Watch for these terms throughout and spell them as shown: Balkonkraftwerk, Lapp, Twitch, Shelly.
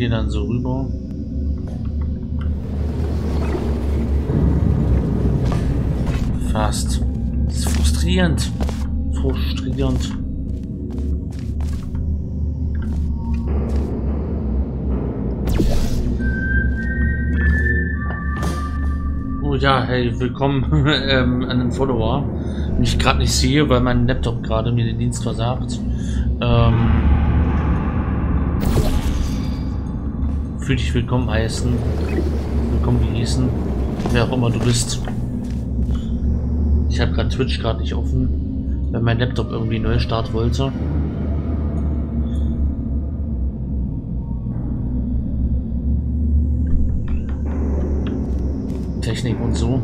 gehe dann so rüber. Fast. Das ist frustrierend. Frustrierend. Oh ja, hey, willkommen an den Follower. Wenn ich gerade nicht sehe, weil mein Laptop gerade mir den Dienst versagt. Fühl dich willkommen heißen. Willkommen genießen. Wer auch immer du bist. Ich habe gerade Twitch gerade nicht offen, weil mein Laptop irgendwie neu starten wollte. Technik und so.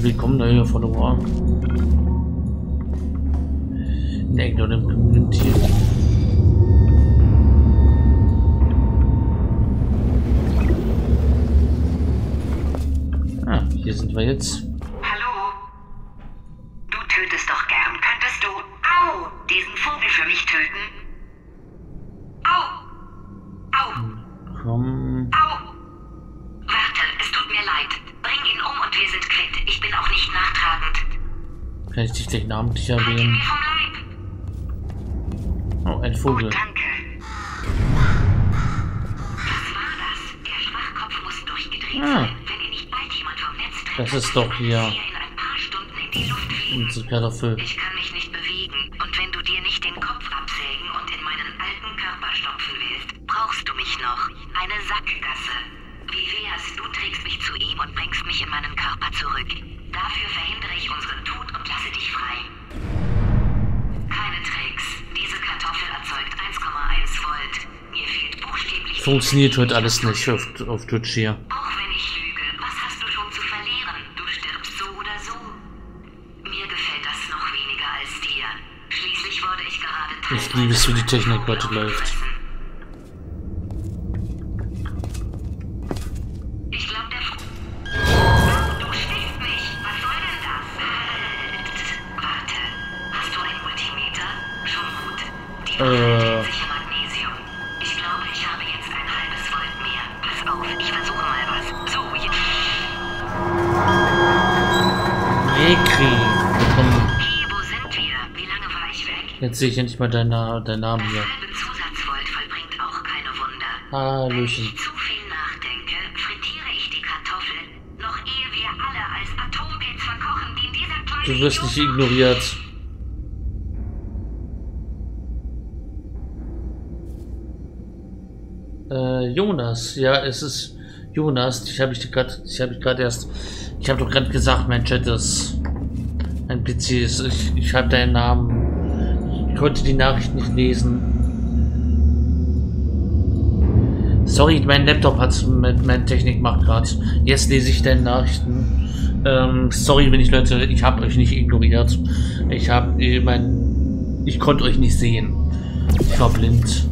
Willkommen neue Follower. In der Ignorant Community. Hier sind wir jetzt. Hallo. Du tötest doch gern. Könntest du, au, diesen Vogel für mich töten? Au. Au. Komm. Au. Warte, es tut mir leid. Bring ihn um und wir sind quitt. Ich bin auch nicht nachtragend. Kann ich dich gleich namentlich erwähnen? Oh, ein Vogel. Oh, danke. Was war das? Der Schwachkopf muss durchgedreht sein. Das ist doch hier unsere Kartoffel. Ich kann mich nicht bewegen und wenn du dir nicht den Kopf absägen und in meinen alten Körper stopfen willst, brauchst du mich noch. Eine Sackgasse. Wie wär's, du trägst mich zu ihm und bringst mich in meinen Körper zurück. Dafür verhindere ich unseren Tod und lasse dich frei. Keine Tricks. Diese Kartoffel erzeugt 1,1 Volt. Mir fehlt buchstäblich... Funktioniert heute alles nicht auf Twitch hier. Ich liebe es, wie die Technik heute läuft. Ich glaube, der du schläfst mich. Was soll denn das? Halt. Warte. Hast du ein Multimeter? Schon gut. Die Waffe dreht sich im Magnesium. Ich glaube, ich habe jetzt ein halbes Volt mehr. Pass auf, ich versuche mal was. So, jetzt. Rekri. Jetzt sehe ich endlich mal deinen Namen hier. Das halbe Zusatzvolt vollbringt auch keine Wunder. Hallöchen. Wenn ich zu viel nachdenke, frittiere ich die Kartoffel. Noch ehe wir alle als Atomgeld verkochen, die in dieser kleinen... Du wirst nicht ignoriert. Jonas. Ja, es ist Jonas. Ich habe doch gerade gesagt, mein Chat ist... Ein PC ist... Ich habe deinen Namen... Ich konnte die Nachricht nicht lesen. Sorry, mein Laptop hat's mit meiner Technik macht gerade. Jetzt lese ich deine Nachrichten. Sorry, wenn ich Leute, ich habe euch nicht ignoriert. Ich konnte euch nicht sehen. Ich war blind.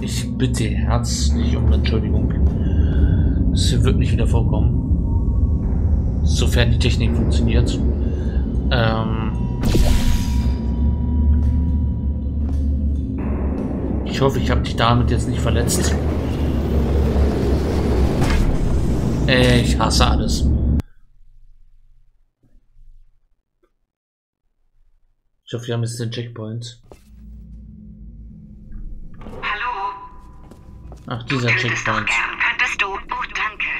Ich bitte herzlich um Entschuldigung. Es wird nicht wieder vorkommen. Sofern die Technik funktioniert. Ich hoffe, ich habe dich damit jetzt nicht verletzt. Ich hasse alles. Ich hoffe, wir haben jetzt den Checkpoint. Hallo. Ach, dieser Checkpoint. Könntest du? Oh, danke.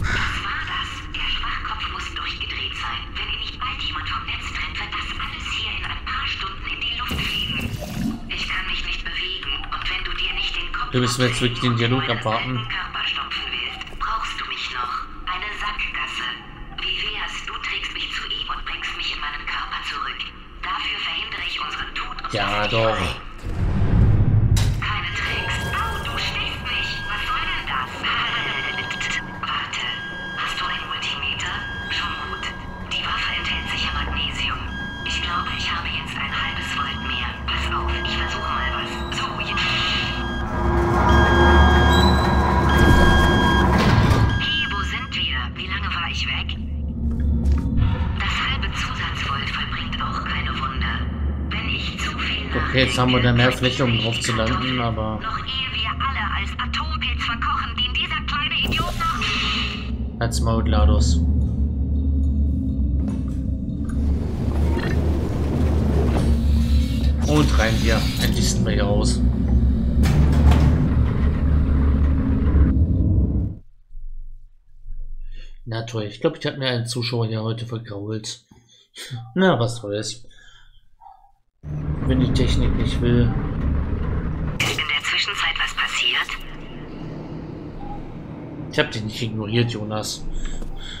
Was war das? Der Schwachkopf muss durchgedreht sein. Wenn ihr nicht bald jemand vom Netz trennt, wird das alles hier in ein paar Stunden in die Luft fliegen. Wir müssen jetzt wirklich den Dialog abwarten. Brauchst du mich noch? Eine Sackgasse. Wie wär's, du trägst mich zu ihm und bringst mich in meinen Körper zurück. Dafür verhindere ich unseren Tod und ja, doch. Keine Tricks. Au, du stehst mich. Was soll denn das? Halt. Warte. Hast du ein Multimeter? Schon gut. Die Waffe enthält sicher Magnesium. Ich glaube, ich habe jetzt ein halbes Volt mehr. Pass auf, ich versuche mal was. So, jetzt. Hey, wo sind wir? Wie lange war ich weg? Das halbe Zusatzvolt vollbringt auch Okay, jetzt haben wir dann mehr Fläche, um drauf zu landen, aber... Noch ehe wir alle als Atompilz verkochen, dient dieser kleine Idiot noch... Halt's Maul, Lados. Und rein hier. Endlich sind wir hier raus. Na toll, ich glaube, ich habe mir einen Zuschauer hier heute vergrault. Na, was soll's. Wenn die Technik nicht will. Ist in der Zwischenzeit was passiert? Ich habe dich nicht ignoriert, Jonas.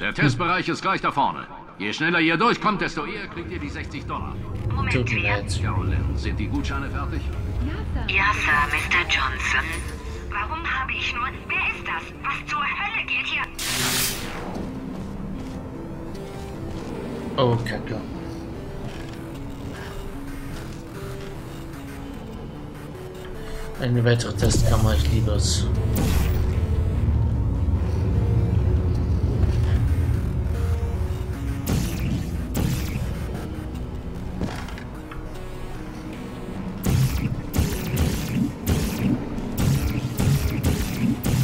Der Testbereich ist gleich da vorne. Je schneller ihr durchkommt, desto eher kriegt ihr die $60. Moment, tut mir leid. Carolyn, sind die Gutscheine fertig? Ja, Sir, Mr. Johnson. Warum habe ich nur... Wer ist das? Was zur Hölle geht hier? Oh, Kacke. Eine weitere Testkammer, ich liebe es.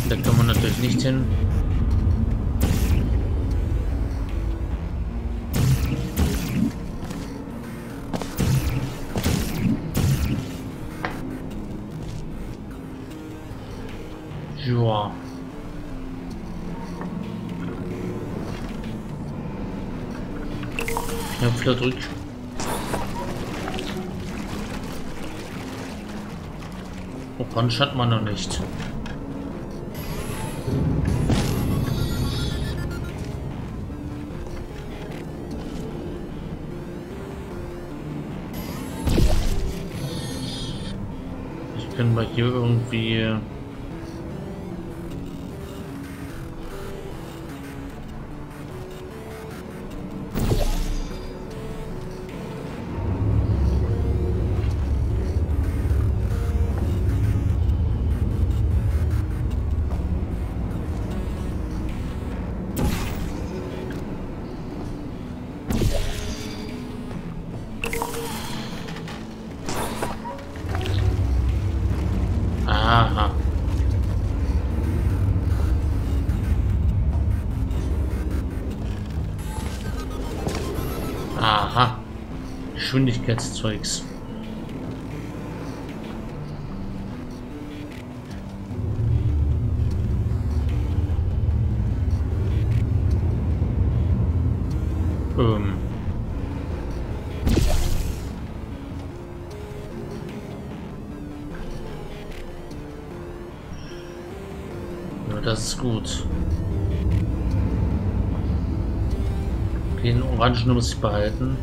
Da kann man natürlich nicht hin. Joa. Ja, wieder drück. Oh, Punch hat man noch nicht. Ich kann mal hier irgendwie... Aha. Geschwindigkeitszeugs. Ja, das ist gut. Den Orangen muss ich behalten.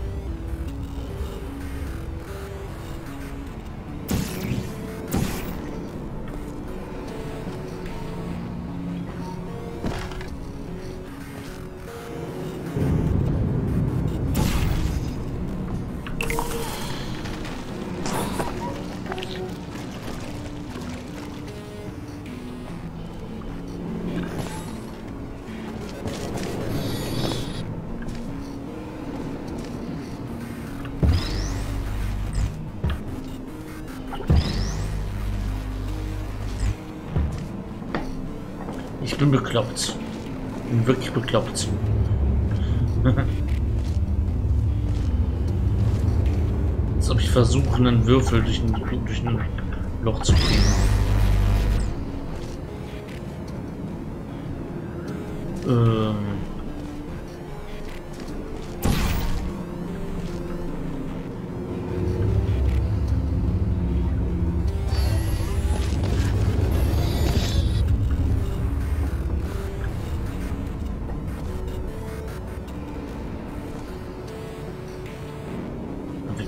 Ich bin bekloppt. Bin wirklich bekloppt. Als ob ich versuche, einen Würfel durch ein Loch zu kriegen.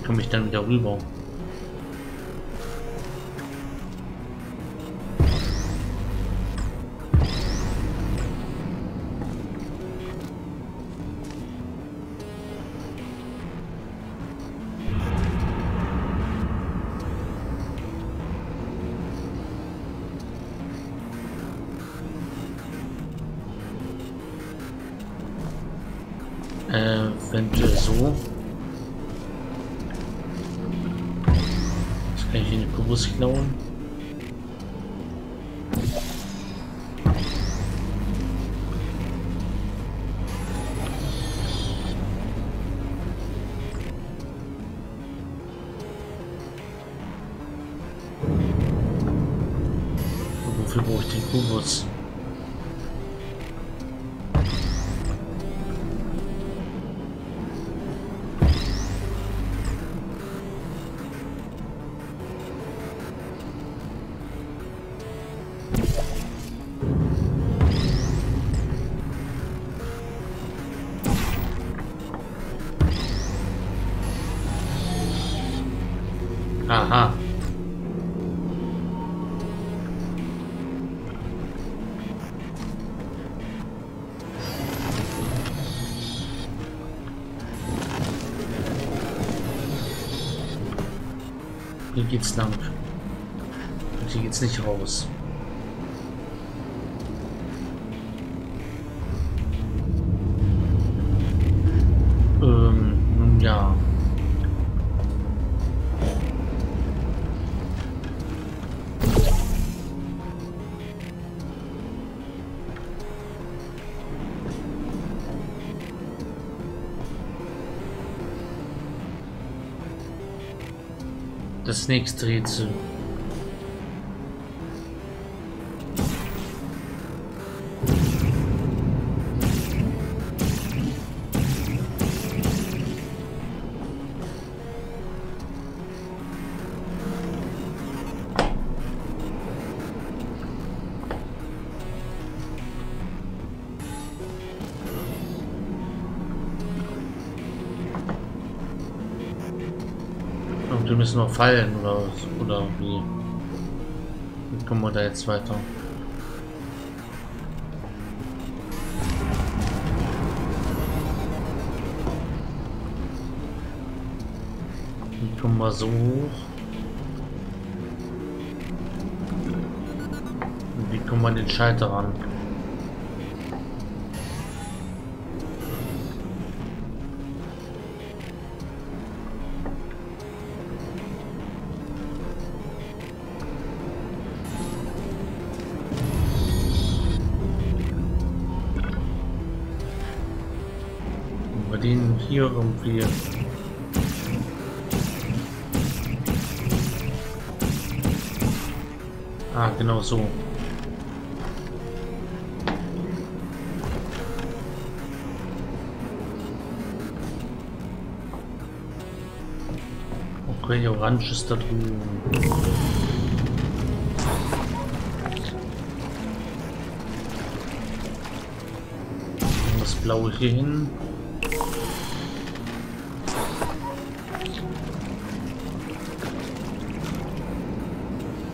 Komme ich dann wieder rüber? Wenn so. muss ich klauen. Wofür brauche ich den Kubus? Aha. Hier geht's lang. Und hier geht's nicht raus. Ja. Das nächste Rätsel. Wir müssen noch fallen oder wie? Wie kommen wir da jetzt weiter? Wie kommen wir so hoch? Und wie kommen wir an den Schalter ran? Den hier irgendwie. Ah, genau so. Okay, Orange ist da drüben. Das Blaue hier hin.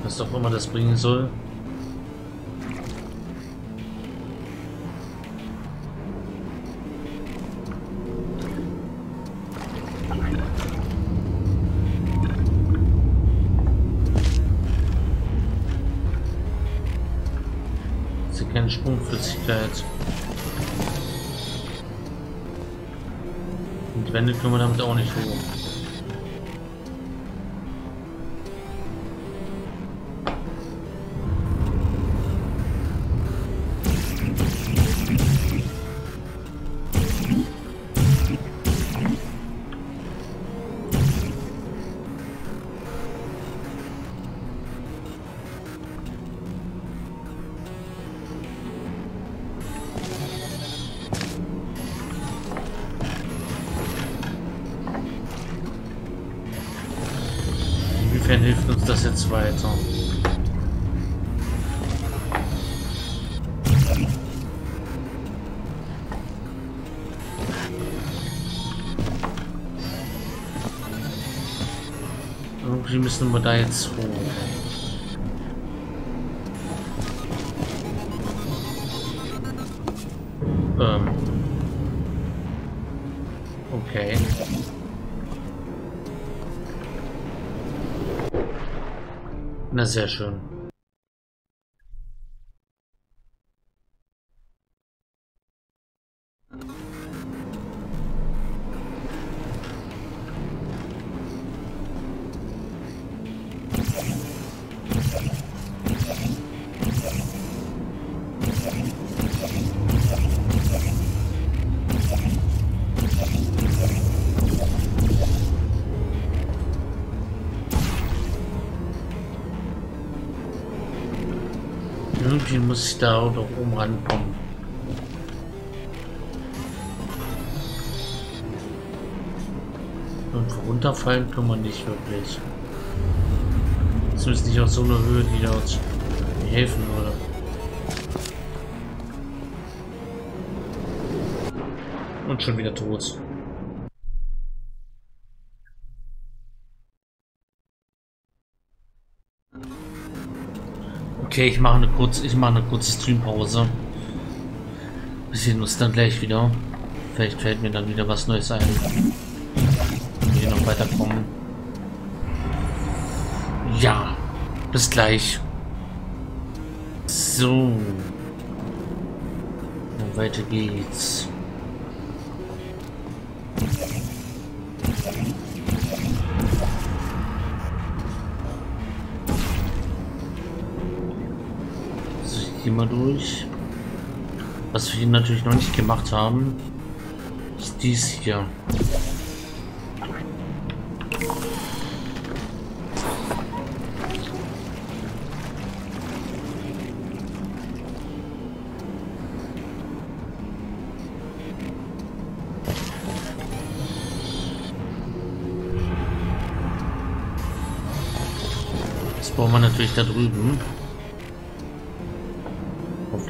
Was auch immer das bringen soll. Das ist keine Sprungflüssigkeit. Und Wände können wir damit auch nicht hoch. Inwiefern hilft uns das jetzt weiter? Irgendwie müssen wir da jetzt hoch. Okay. Na, sehr schön. Irgendwie muss ich da auch noch oben rankommen. Und runterfallen kann man nicht wirklich. Zumindest nicht aus so einer Höhe, die da uns helfen würde. Und schon wieder tot. Okay, ich mache eine kurze Streampause. Wir sehen uns dann gleich wieder. Vielleicht fällt mir dann wieder was Neues ein. Wenn wir hier noch weiterkommen. Ja, bis gleich. So. Und weiter geht's. Mal durch. Was wir natürlich noch nicht gemacht haben, ist dies hier. Das brauchen wir natürlich da drüben.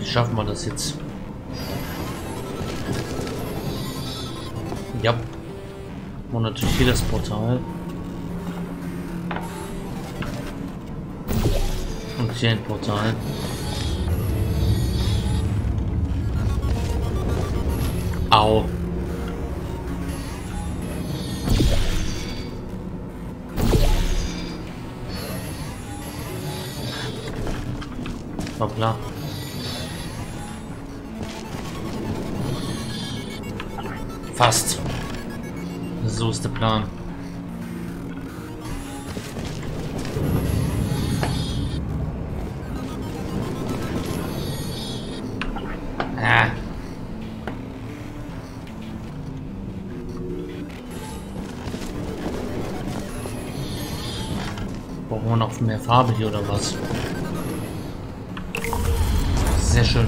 Schaffen wir das jetzt? Ja. Und natürlich hier das Portal. Und hier ein Portal. Au. Hoppla. Fast. So ist der Plan. Ah. Brauchen wir noch mehr Farbe hier oder was? Sehr schön.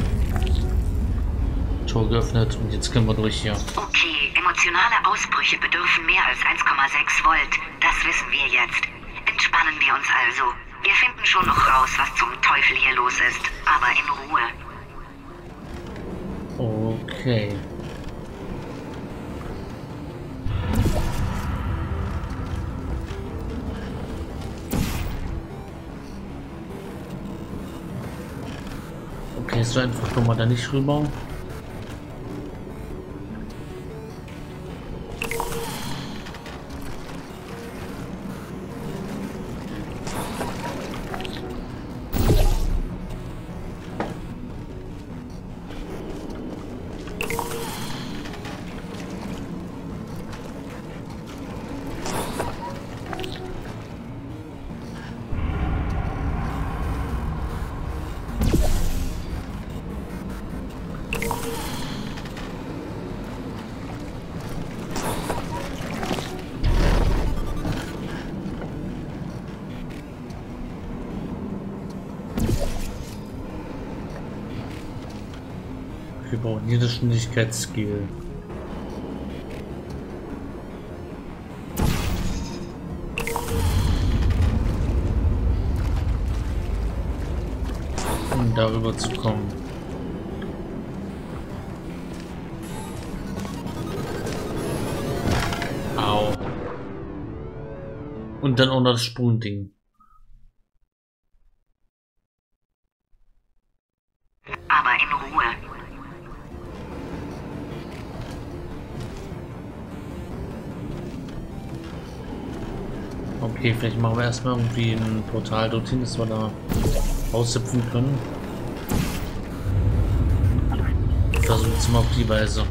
Tor geöffnet und jetzt können wir durch hier. Okay. Emotionale Ausbrüche bedürfen mehr als 1,6 Volt. Das wissen wir jetzt. Entspannen wir uns also. Wir finden schon noch raus, was zum Teufel hier los ist. Aber in Ruhe. Okay. Okay, so einfach kommen wir da nicht rüber. Wir brauchen jedes Schnelligkeitsskill. Um darüber zu kommen. Au. Und dann auch noch das Sprungding. Okay, vielleicht machen wir erstmal irgendwie ein Portal dorthin, dass wir da raushüpfen können. Versuchen es mal auf die Weise.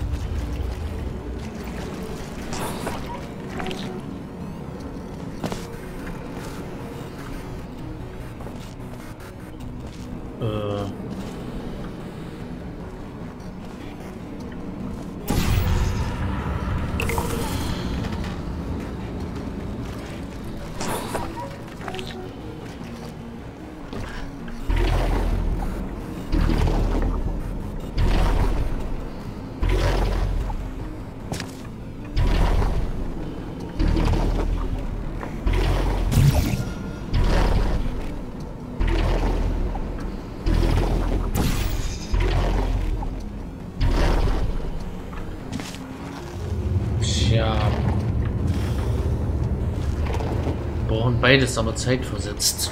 beides aber zeitversetzt.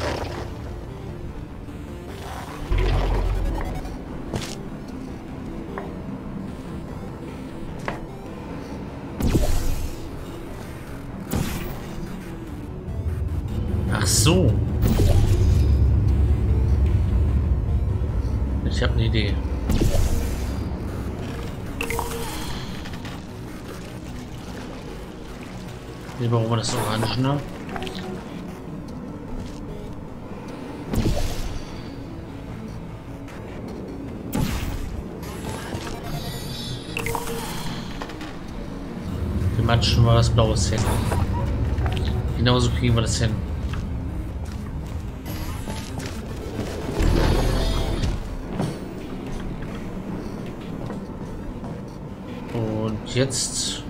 Ach so. Ich habe eine Idee. Lieber holen wir das Orange, ne? Wir matschen mal das Blaue hin. Genauso kriegen wir das hin. Und jetzt...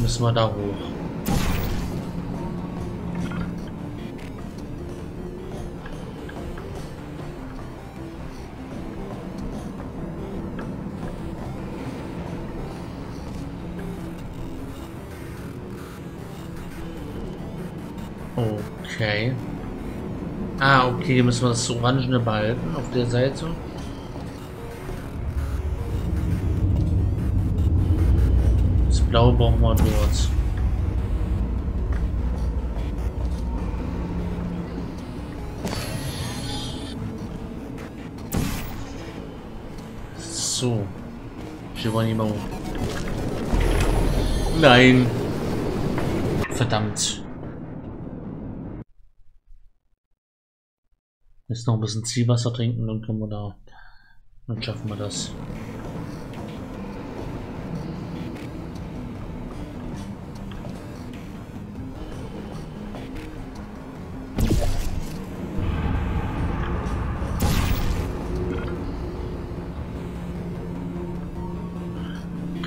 müssen wir da hoch. Okay. Ah, okay, hier müssen wir das Orangene behalten auf der Seite. Blau brauchen wir dort. So. Geronimo. Nein. Verdammt. Jetzt noch ein bisschen Zielwasser trinken, dann können wir da. Dann schaffen wir das.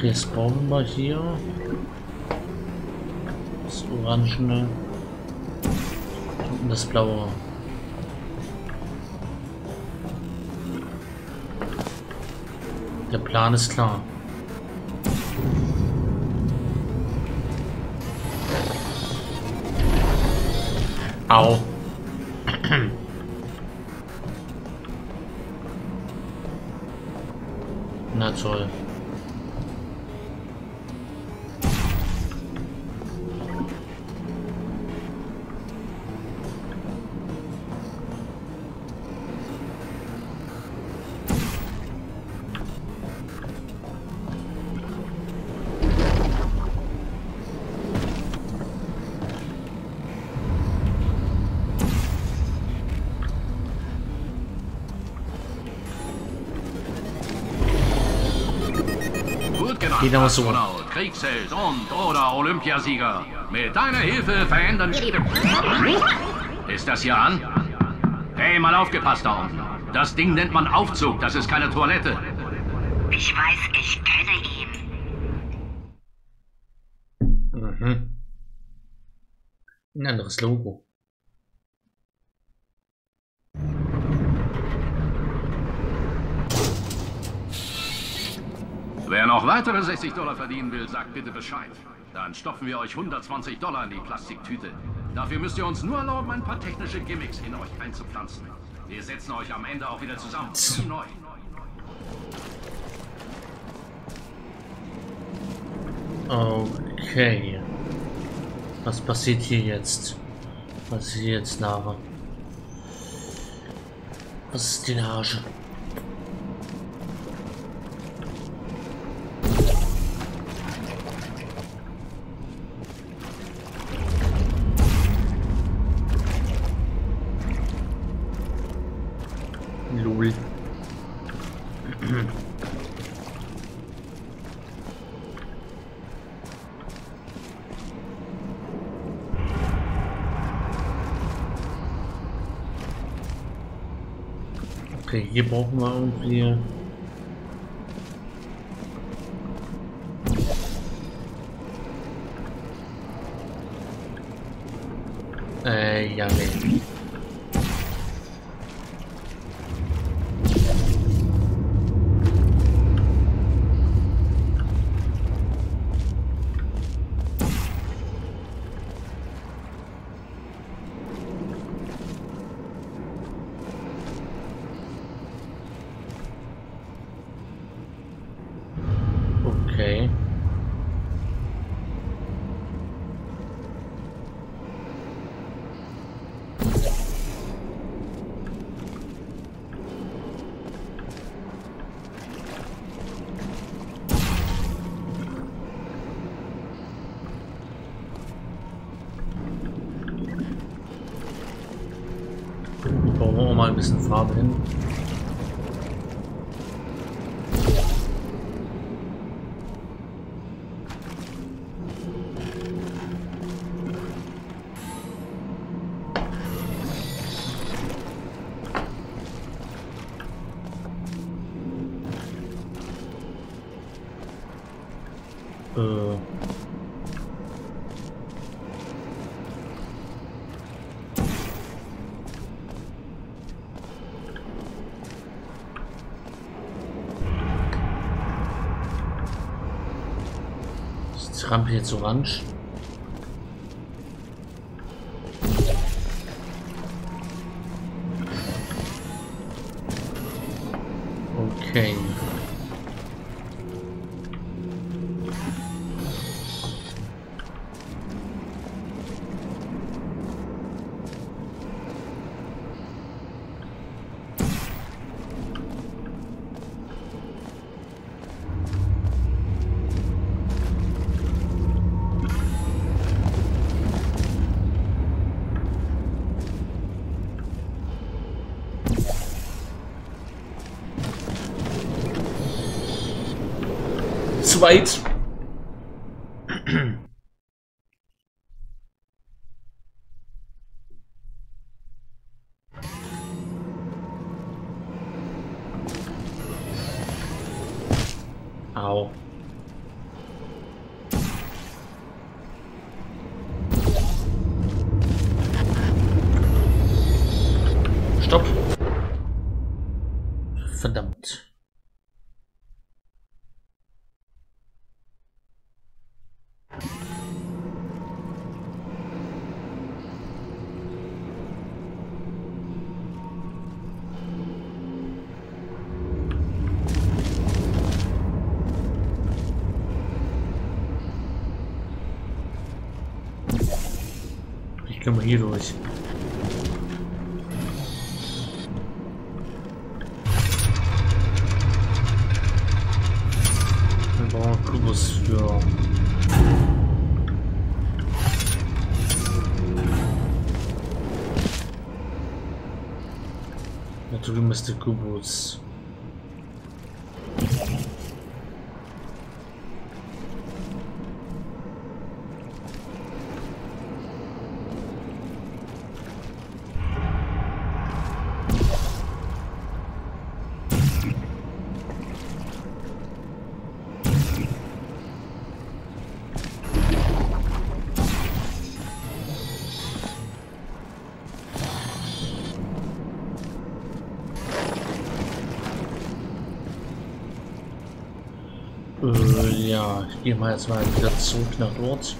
Jetzt brauchen wir hier das Orangene und das Blaue. Der Plan ist klar. Au. Na toll. Genau so. Kriegsheld und oder Olympiasieger. Mit deiner Hilfe verändern... Ist das hier an? Hey, mal aufgepasst da unten. Das Ding nennt man Aufzug, das ist keine Toilette. Ich weiß, ich kenne ihn. Mhm. Ein anderes Logo. Wer noch weitere $60 verdienen will, sagt bitte Bescheid. Dann stopfen wir euch $120 in die Plastiktüte. Dafür müsst ihr uns nur erlauben, ein paar technische Gimmicks in euch einzupflanzen. Wir setzen euch am Ende auch wieder zusammen. Wie neu. Okay. Was passiert hier jetzt? Was ist hier jetzt, Nara? Was ist die Nage? Okay, hier brauchen wir irgendwie... ja, nee. Machen wir mal ein bisschen Farbe hin. Rampe jetzt orange. Okay. Weit. Au. Stopp. Verdammt. Können wir hier durch? Dann brauchen wir Kubus für. Natürlich müsste Kubus. Ja, ich gehe mal jetzt wieder zurück nach dort.